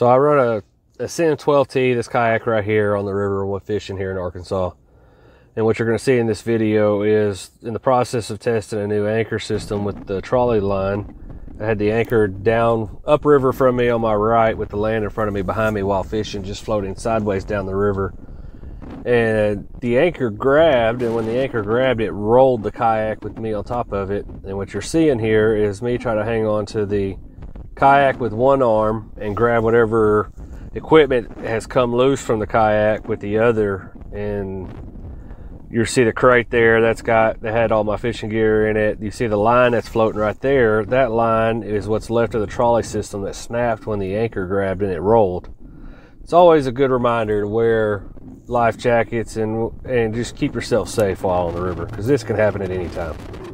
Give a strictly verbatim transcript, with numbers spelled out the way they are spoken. So I run a Ascend twelve T, this kayak right here on the river with fishing here in Arkansas. And what you're going to see in this video is in the process of testing a new anchor system with the trolley line. I had the anchor down upriver from me on my right with the land in front of me behind me while fishing, just floating sideways down the river. And the anchor grabbed, and when the anchor grabbed, it rolled the kayak with me on top of it. And what you're seeing here is me trying to hang on to the kayak with one arm and grab whatever equipment has come loose from the kayak with the other. And you see the crate there that's got that had all my fishing gear in it. You see the line that's floating right there. That line is what's left of the trolley system that snapped when the anchor grabbed and it rolled. It's always a good reminder to wear life jackets and and just keep yourself safe while on the river, because this can happen at any time.